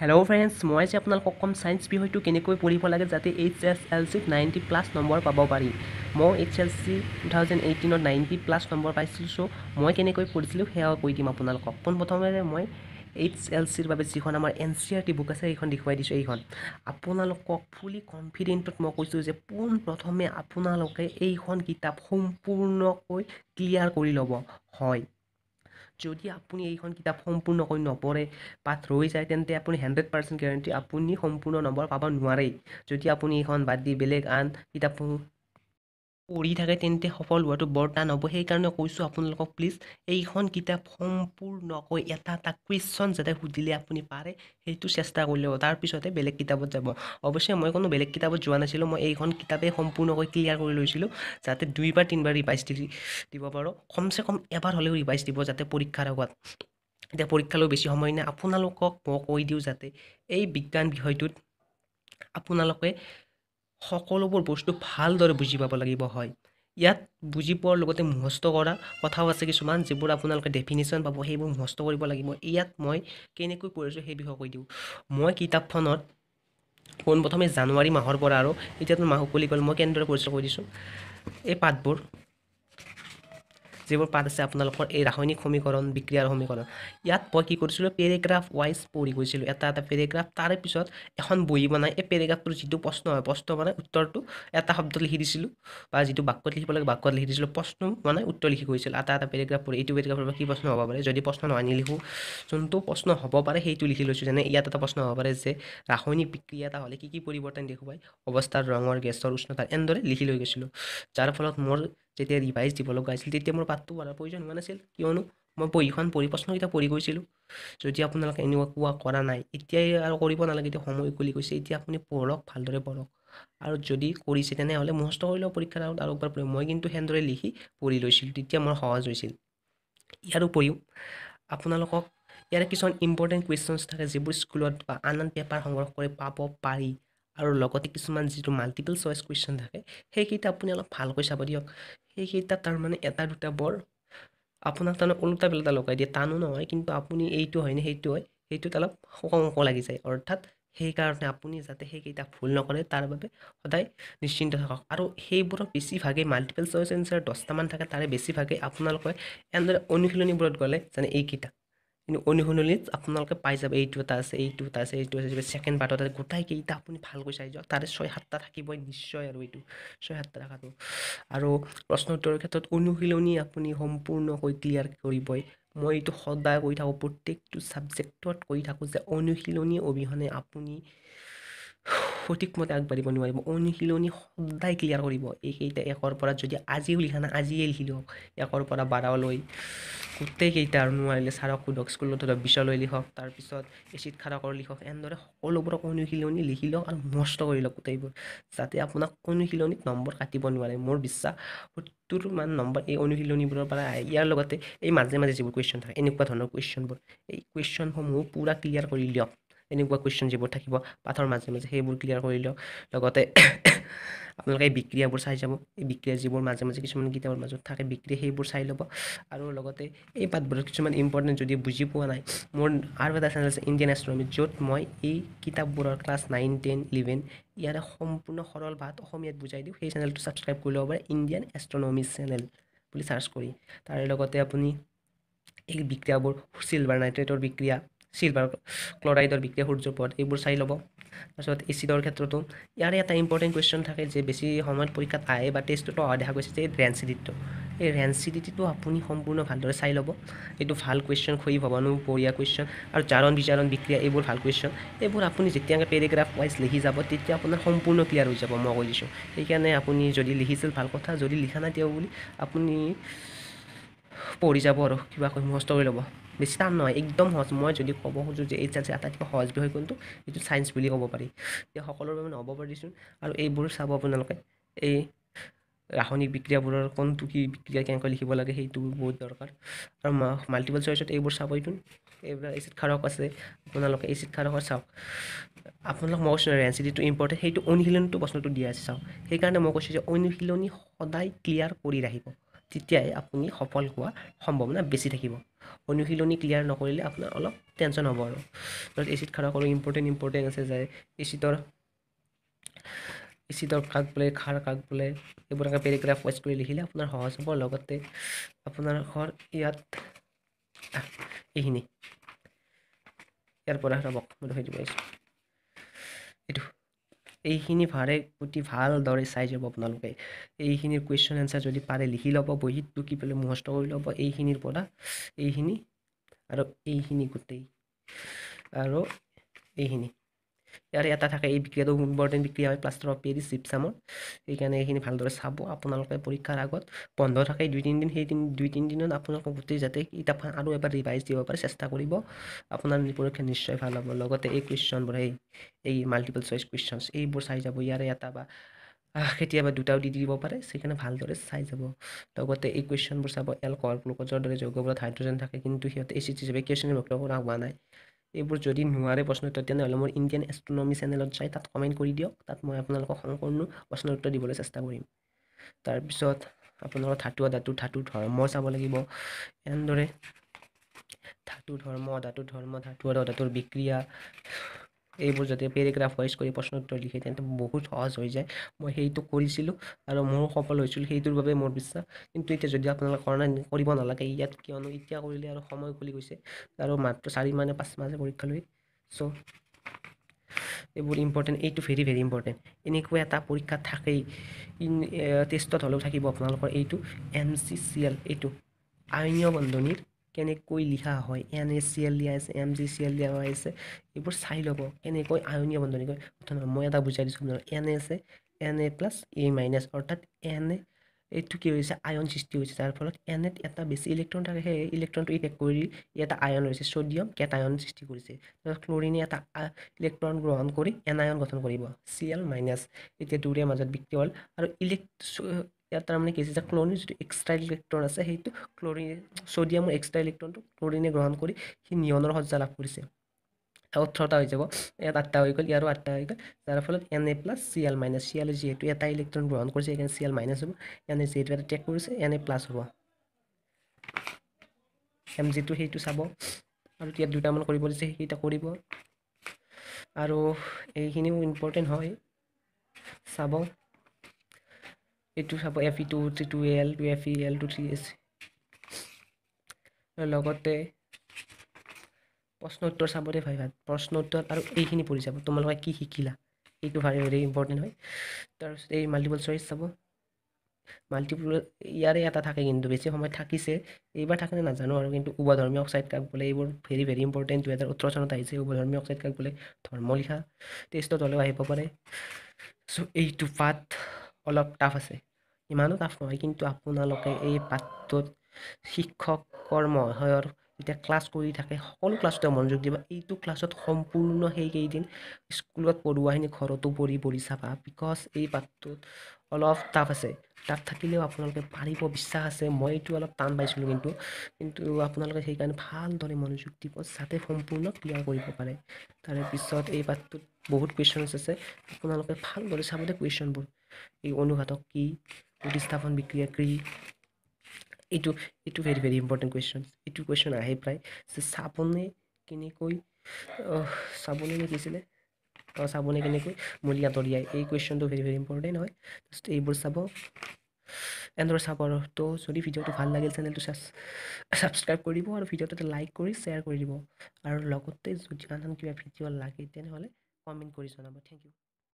Hello friends मैं जे आपको science विषय के पढ़ लगे जाते H S L C 90 plus number पा पारि मैं H L C 2018 90 plus number पाई सो मैं के पढ़ी सेवा कै दीम आपल प्रथम मैं एच एल सिर जी आम N C R T book आसे ये देखाई दी आपलोक फुली कन्फिडेन्ट मैं कैसा पोन प्रथम आपे किताब सम्पूर्णको क्लियर कर लब है যদি আপুনি এইখন কিতাপ সম্পূৰ্ণকৈ নপঢ়ে পাঠ ৰৈ যায় তেন্তে আপুনি 100% গ্যাৰান্টি আপুনি সম্পূৰ্ণ নম্বৰ পাব নোৱাৰে। যদি আপুনি এইখন বাদ দি বেলেগ আন কিতাপ পঢ়ি থাকে তেন্তে সফল হোৱাটো বৰ টান হ'ব। সেইকাৰণে কৈছো আপোনালোকক প্লিজ এইখন কিতাপ সম্পূৰ্ণকৈ এটা কুৱেশ্যন যাতে সুধিলে আপুনি পাৰে সেইটো চেষ্টা কৰিলে তাৰ পিছতে বেলেগ কিতাপত যাব। অৱশ্যে মই কোনো বেলেগ কিতাপত যোৱা নাছিলোঁ, মই এইখন কিতাপে সম্পূৰ্ণকৈ ক্লিয়াৰ কৰি লৈছিলোঁ যাতে দুইবাৰ তিনিবাৰ ৰিভাইজ দিব পাৰোঁ, কমচে কম এবাৰ হ'লেও ৰিভাইজ দিব যাতে পৰীক্ষাৰ আগত। এতিয়া পৰীক্ষালৈ বেছি সময় নাই, আপোনালোকক মই কৈ দিওঁ যাতে এই বিজ্ঞান বিষয়টোত আপোনালোকে সকলোবোৰ বস্তু ভালদৰে বুজি পাব লাগিব হয়। ইয়াত বুজি পোৱাৰ লগতে মুখস্থ কৰা কথাও আছে কিছুমান যিবোৰ আপোনালোকে ডেফিনিশ্যন পাব সেইবোৰ মুখস্থ কৰিব লাগিব। ইয়াত মই কেনেকৈ কৰিছোঁ সেই বিষয়ে কৈ দিওঁ। মই কিতাপখনত পোনপ্ৰথমে জানুৱাৰী মাহৰ পৰা আৰু এতিয়াতো মাহ উকলি গ'ল মই কেনেদৰে পৰিচয় কৰি দিছোঁ। এই পাঠবোৰ যিবোৰ পাঠ আছে আপোনালোকৰ এই ৰাসায়নিক সমীকৰণ বিক্ৰিয়াৰ সমীকৰণ ইয়াত মই কি কৰিছিলোঁ পেৰেগ্ৰাফ ৱাইজ পঢ়ি গৈছিলোঁ এটা পেৰেগ্ৰাফ। তাৰে পিছত এখন বহি বনাই এই পেৰেগ্ৰাফটোৰ যিটো প্ৰশ্ন হয় প্ৰশ্ন মানে উত্তৰটো এটা শব্দত লিখি দিছিলোঁ বা যিটো বাক্যত লিখিব লাগে বাক্যত লিখি দিছিলোঁ, প্ৰশ্ন মানে উত্তৰ লিখি গৈছিলোঁ এটা পেৰেগ্ৰাফ পঢ়ি। এইটো পেৰেগ্ৰাফৰ পৰা কি প্ৰশ্ন হ'ব পাৰে যদি প্ৰশ্ন নহয় নিলিখোঁ যোনটো প্ৰশ্ন হ'ব পাৰে সেইটো লিখি লৈছোঁ। যেনে ইয়াত এটা প্ৰশ্ন হ'ব পাৰে যে ৰাসায়নিক বিক্ৰিয়া এটা হ'লে কি কি পৰিৱৰ্তন দেখুৱায় অৱস্থাৰ ৰঙৰ গেছৰ উষ্ণতাৰ এনেদৰে লিখি লৈ গৈছিলোঁ। যাৰ ফলত মোৰ যেতিয়া ৰিভাইজ দিব লগা আছিল তেতিয়া মোৰ পাঠটো পঢ়াৰ প্ৰয়োজন হোৱা নাছিল কিয়নো মই বহীখন পঢ়ি প্ৰশ্নকেইটা পঢ়ি গৈছিলোঁ। যদি আপোনালোকে এনেকুৱা কৰা নাই এতিয়াই আৰু কৰিব নালাগে, এতিয়া সময় উকলি গৈছে, এতিয়া আপুনি পঢ়ক ভালদৰে পঢ়ক আৰু যদি কৰিছে তেনেহ'লে মুখস্থ কৰি লওক পৰীক্ষাৰ আগত আৰু ওপৰত পঢ়িব। মই কিন্তু সেনেদৰে লিখি পঢ়ি লৈছিলোঁ তেতিয়া মোৰ সহজ হৈছিল। ইয়াৰ উপৰিও আপোনালোকক ইয়াৰে কিছুমান ইম্পৰ্টেণ্ট কুৱেশ্যনছ থাকে যিবোৰ স্কুলত বা আন আন পেপাৰ সংগ্ৰহ কৰি পাব পাৰি আৰু লগতে কিছুমান যিটো মাল্টিপল চইচ কুৱেশ্যন থাকে সেইকেইটা আপুনি অলপ ভালকৈ চাব দিয়ক। সেইকেইটা তাৰমানে এটা দুটা বৰ আপোনাৰ তাৰমানে ওলোটা পেলোটা লগাই দিয়ে, টানো নহয় কিন্তু আপুনি এইটো হয়নে সেইটো হয় সেইটোত অলপ শংক লাগি যায়। অৰ্থাৎ সেইকাৰণে আপুনি যাতে সেইকেইটা ভুল নকৰে তাৰ বাবে সদায় নিশ্চিন্ত থাকক। আৰু সেইবোৰৰ বেছিভাগে মাল্টিপল চইচ এনচাৰ 10টামান থাকে, তাৰে বেছিভাগে আপোনালোকে এনেদৰে অনুশীলনীবোৰত গ'লে যেনে এইকেইটা কিন্তু অনুশীলনীত আপোনালোকে পাই যাব। এইটো এটা আছে এইটো এটা আছে এইটো আছে ছেকেণ্ড পাৰ্টত আছে গোটাইকেইটা আপুনি ভালকৈ চাই যাওক, তাৰে 6-7টা থাকিবই নিশ্চয়। আৰু এইটো 6-7টা থকাটো আৰু প্ৰশ্ন উত্তৰৰ ক্ষেত্ৰত অনুশীলনী আপুনি সম্পূৰ্ণকৈ ক্লিয়াৰ কৰিবই। মই এইটো সদায় কৈ থাকোঁ প্ৰত্যেকটো ছাবজেক্টত কৈ থাকোঁ যে অনুশীলনী অবিহনে আপুনি সঠিকমতে আগবাঢ়িব নোৱাৰিব। অনুশীলনী সদায় ক্লিয়াৰ কৰিব। এইকেইটা 1ৰ পৰা যদি আজিও লিখা নাই আজিয়ে লিখি লওক 1ৰ পৰা 12লৈ গোটেইকেইটা আৰু নোৱাৰিলে ছাৰক সোধক স্কুলত সোধক 20লৈ লিখক। তাৰপিছত এচিড খাৰকৰ লিখক এনেদৰে সকলোবোৰক অনুশীলনী লিখি লওক আৰু নষ্ট কৰি লওক গোটেইবোৰ যাতে আপোনাক অনুশীলনীত নম্বৰ কাটিব নোৱাৰে। মোৰ বিশ্বাস 70মান নম্বৰ এই অনুশীলনীবোৰৰ পৰা আহে। ইয়াৰ লগতে এই মাজে মাজে যিবোৰ কুৱেশ্যন থাকে এনেকুৱা ধৰণৰ কুৱেশ্যনবোৰ এই কুৱেশ্যনসমূহ পূৰা ক্লিয়াৰ কৰি লওক। এনেকুৱা কুৱেশ্যন যিবোৰ থাকিব পাঠৰ মাজে মাজে সেইবোৰ ক্লিয়াৰ কৰি লওক। লগতে আপোনালোকে এই বিক্ৰিয়াবোৰ চাই যাব, এই বিক্ৰিয়া যিবোৰ মাজে মাজে কিছুমান কিতাপৰ মাজত থাকে বিক্ৰিয়া সেইবোৰ চাই ল'ব। আৰু লগতে এই পাঠবোৰত কিছুমান ইম্পৰ্টেণ্ট যদি বুজি পোৱা নাই মোৰ আৰু এটা চেনেল আছে ইণ্ডিয়ান এষ্ট্ৰনমি য'ত মই এই কিতাপবোৰৰ ক্লাছ 9, 10, 11 ইয়াৰে সম্পূৰ্ণ সৰল ভাত অসমীয়াত বুজাই দিওঁ। সেই চেনেলটো ছাবস্ক্ৰাইব কৰি ল'ব পাৰে ইণ্ডিয়ান এষ্ট্ৰনমি চেনেল বুলি ছাৰ্চ কৰি। তাৰে লগতে আপুনি এই বিক্ৰিয়াবোৰ চিলভাৰ নাইট্ৰেটৰ বিক্ৰিয়া চিলভাৰ ক্লৰাইডৰ বিক্ৰিয়া সূৰ্যৰ পথ এইবোৰ চাই ল'ব। তাৰপিছত এচিডৰ ক্ষেত্ৰতো ইয়াৰে এটা ইম্পৰ্টেণ্ট কুৱেশ্যন থাকে যে বেছি সময়ত পৰীক্ষাত আহে বা টেষ্টতো অহা দেখা গৈছে যে এই ৰেঞ্চিডিটিটো এই ৰেঞ্চিডিটিটো আপুনি সম্পূৰ্ণ ভালদৰে চাই ল'ব। এইটো ভাল কুৱেশ্যন খৰি ভৱানুবৰীয়া কুৱেশ্যন আৰু জাৰণ বিচাৰণ বিক্ৰিয়া এইবোৰ ভাল কুৱেশ্যন। এইবোৰ আপুনি যেতিয়াকৈ পেৰেগ্ৰাফ ৱাইজ লিখি যাব তেতিয়া আপোনাৰ সম্পূৰ্ণ ক্লিয়াৰ হৈ যাব মই কৈ দিছোঁ। সেইকাৰণে আপুনি যদি লিখিছিল ভাল কথা, যদি লিখা নাই তেওঁ বুলি আপুনি পঢ়ি যাব আৰু কিবাকৈ মুখস্থ কৰি ল'ব। বেছি টান নহয়, একদম সহজ। মই যদি ক'ব খোজোঁ যে এইচ এল চি আটাইতকৈ সহজ বিষয় কোনটো এইটো ছায়েন্স বুলি ক'ব পাৰি। এতিয়া সকলোৰে বাবে নহ'ব পাৰিছোঁ আৰু এইবোৰ চাব আপোনালোকে এই ৰাসায়নিক বিক্ৰিয়াবোৰৰ কোনটো কি বিক্ৰিয়া কেনেকৈ লিখিব লাগে সেইটো বহুত দৰকাৰ। আৰু মাল্টিপল চইচত এইবোৰ চাবইতোন এইবোৰ এচিড ক্ষাৰক আছে আপোনালোকে এচিড ক্ষাৰকৰ চাওক। আপোনালোক মই কৈছোঁ ৰেঞ্চিডিটো ইম্পৰ্টেণ্ট সেইটো অনুশীলনীটো প্ৰশ্নটো দিয়া আছে চাওক। সেইকাৰণে মই কৈছোঁ যে অনুশীলনী সদায় ক্লিয়াৰ কৰি ৰাখিব তেতিয়াই আপুনি সফল হোৱাৰ সম্ভাৱনা বেছি থাকিব। অনুশীলনী ক্লিয়াৰ নকৰিলে আপোনাৰ অলপ টেনশন হ'ব আৰু নট এচিড খাৰা কৰো ইম্পৰ্টেন্ট ইম্পৰ্টেন্ট আছে যায় এচিডৰ কাক বলে খাৰ কাক বলে এইবোৰকে পেৰিগ্ৰাফ ওয়াইজ কৰি লিখিলে আপোনাৰ সহজ হ'ব লগতে আপোনাৰ ঘৰ ইয়াত এইখিনি ইয়াৰ পৰা হৰবক মই হৈ যাব এইটো এইখিনি ভাৰে গুটি ভাল দৰে চাই যাব আপোনালোকে এইখিনিৰ কোৱেশ্চন আনসাৰ যদি পাৰে লিখি লব বহিত টুকি পেলে মুখস্থ কৰি লব এইখিনিৰ পৰা এইখিনি আৰু এইখিনি গুটি আৰু এইখিনি ইয়াৰ এটা থাকে এই বিক্ৰিয়াটো ইম্পৰ্টেন্ট বিক্ৰিয়া হয় প্লাষ্টাৰ অফ পেৰিছ জিপছামৰ এইখানে এইখিনি ভাল দৰে চাব আপোনালোকে পৰীক্ষাৰ আগত বন্ধ থাকে 2-3 দিন সেই দিন 2-3 দিনত আপোনালোকে গুটি যাতে এটা আৰু এবাৰ ৰিভাইজ দিব পাৰে চেষ্টা কৰিব আপোনাৰ পৰীক্ষা নিশ্চয় ভাল হ'ব লগতে এই কোৱেশ্চনবোৰ এই মাল্টিপল চয়েস কোৱেশ্চনস এইবোৰ চাই যাব ইয়াৰে এটা বা কেতিয়াবা দুটাও দি দিব পাৰে সেইখানে ভাল দৰে চাই যাব লগতে এই কোৱেশ্চনবোৰ চাব এলকহল গ্লুকোজৰ দৰে যৌগবোৰত হাইড্ৰোজেন থাকে কিন্তু সিহঁতে এচিড হিচাপে কোৱেশ্চনে বক্ত কৰা হোৱা নাই এইবোৰ যদি নোৱাৰে প্ৰশ্ন উত্তৰ তেনে হ'লে মোৰ ইণ্ডিয়ান এষ্ট্ৰনমি চেনেলত যাই তাত কমেণ্ট কৰি দিয়ক তাত মই আপোনালোকক সম্পূৰ্ণ প্ৰশ্ন উত্তৰ দিবলৈ চেষ্টা কৰিম তাৰ পিছত আপোনালোকৰ ধাতুৰ ধৰ্ম চাব লাগিব এনেদৰে ধাতুৰ ধৰ্ম ধাতু আৰু ধাতুৰ বিক্ৰিয়া এইবোৰ যদি পেৰিগ্ৰাফ ওয়াইজ কৰি প্ৰশ্ন উত্তৰ লিখে তেন্তে বহুত সহজ হৈ যায় মই সেইটো কৰিছিলো আৰু মোৰ সফল হৈছিল সেইটোৰ বাবে মোৰ বিশ্বাস কিন্তু এতিয়া যদি আপোনালোকে কৰা কৰিব নালাগে ইয়াত কিয়নো ইতিয়া কৰিলে আৰু সময় খুলি গৈছে আৰু মাত্ৰ 4 মানে 5 মাহে পৰীক্ষা লৈ সো এইবোৰ ইম্পৰ্টেন্ট এইটো ভেৰি ভেৰি ইম্পৰ্টেন্ট এনেকুৱা এটা পৰীক্ষা থাকেই টেষ্টত হ'লেও থাকিব আপোনালোকৰ এইটো MCCL এইটো আয়নীয় বন্ধনীৰ কেনেকৈ লিখা হয় NaCl লিখা আছে MgCl লিখা আছে এইবোৰ চাই লব কেনেকৈ আয়নীয় বন্ধনী কয় অথবা মই এটা বুজাই দিছো আপোনালোক Na আছে Na plus A- অর্থাৎ Na এইটো কি হৈছে আয়ন সৃষ্টি হৈছে যাৰ ফলত Na ত এটা বেছি ইলেক্ট্ৰন থাকে সেই ইলেক্ট্ৰনটো ইটেক কৰি এটা আয়ন হৈছে সোডিয়াম কেটায়ন সৃষ্টি কৰিছে ক্লোৰিনে এটা ইলেক্ট্ৰন গ্ৰহণ কৰি এনায়ন গঠন কৰিব Cl- এতিয়া দুৰে মাজত বিক্ৰিয়া হল আৰু ইয়াত তাৰমানে কি হৈছে ক্লোৰিনৰ যিটো এক্সট্ৰা ইলেক্ট্ৰন আছে সেইটো ক্লোৰিন সোডিয়ামৰ এক্সট্ৰা ইলেক্ট্ৰনটো ক্লোৰিনে গ্ৰহণ কৰি সি নিয়নৰ সজ্জা লাভ কৰিছে 18টা হৈ যাব ইয়াত 8টা হৈ গ'ল ইয়াৰো 8টা হৈ গ'ল যাৰ ফলত Na plus Cl minus Cl যিহেতু এটা ইলেক্ট্ৰন গ্ৰহণ কৰিছে এখানে Cl minus হ'ব Na যিহেতু এটা টেক কৰিছে Na plus হ'ব Mg টো সেইটো চাব আৰু ইয়াত দুটা মান কৰিব দিছে সেইটা কৰিব আৰু এইখিনি ইম্পৰ্টেন্ট হয় চাব এইটো চাব Fe2 Fe2Al2 Fe Al2 3S লগতে প্ৰশ্ন উত্তৰ চাবৰে ভাই ভাত প্ৰশ্ন উত্তৰ আৰু এইখিনি পঢ়ি যাব তোমালোকে কি শিকিলা এইটো ভাৰি ভেৰি ইম্পৰ্টেন্ট হয় তাৰ এই মাল্টিপল চয়েস চাব মাল্টিপল ইয়াৰে এটা থাকে কিন্তু বেছি সময় থাকিছে এইবাৰ থাকেনে নাজানো আৰু কিন্তু উভধৰ্মী অক্সাইড কাক বলে এইবোৰ ভেৰি ভেৰি ইম্পৰ্টেন্ট 2018 চনত আহিছে উভধৰ্মী অক্সাইড কাক বলে ধৰ্ম লিখা টেষ্টত হ'লেও আহিব পাৰে সো এইটো পাঠ অলপ টাফ আছে ইমানো টাফ নহয় কিন্তু আপোনালোকে এই পাঠটোত শিক্ষক কৰ্মহয়ৰ যেতিয়া ক্লাছ কৰি থাকে সকলো ক্লাছতে মনোযোগ দিব এইটো ক্লাছত সম্পূৰ্ণ সেইকেইদিন স্কুলত পঢ়ুৱাখিনি ঘৰতো পঢ়ি চাবা বিকজ এই পাঠটোত অলপ টাফ আছে টাফ থাকিলেও আপোনালোকে পাৰিব বিশ্বাস আছে মই এইটো অলপ টান পাইছিলোঁ কিন্তু আপোনালোকে সেইকাৰণে ভালদৰে মনোযোগ দিব যাতে সম্পূৰ্ণ ক্লিয়াৰ কৰিব পাৰে তাৰ পিছত এই পাঠটোত বহুত কোৱেশ্চনছ আছে আপোনালোকে ভালদৰে চাবতে কোৱেশ্চনবোৰ এই অনুঘাতক কি প্ৰতিস্থাপন বিক্ৰিয়া কি এইটো এইটো ভেৰি ভেৰি ইম্পৰ্টেন্ট কোৱেশ্চন এইটো কোৱেশ্চন আহে প্ৰায় চাবনে কেনেকৈ চাবনে লিখিছিলে চাবনে কেনেকৈ মূলীয়া তৰিয়াই এই কোৱেশ্চনটো ভেৰি ভেৰি ইম্পৰ্টেন্ট হয় এইবোৰ চাব এন্ডৰ চাব আৰু তো যদি ভিডিওটো ভাল লাগিল চেনেলটো সাবস্ক্ৰাইব কৰিব আৰু ভিডিওটো লাইক কৰি শেয়াৰ কৰি দিব আৰু লগতে যদি আন কিবা ভিডিও লাগে তেনে হ'লে কমেণ্ট কৰি জনাব থ্যাংক ইউ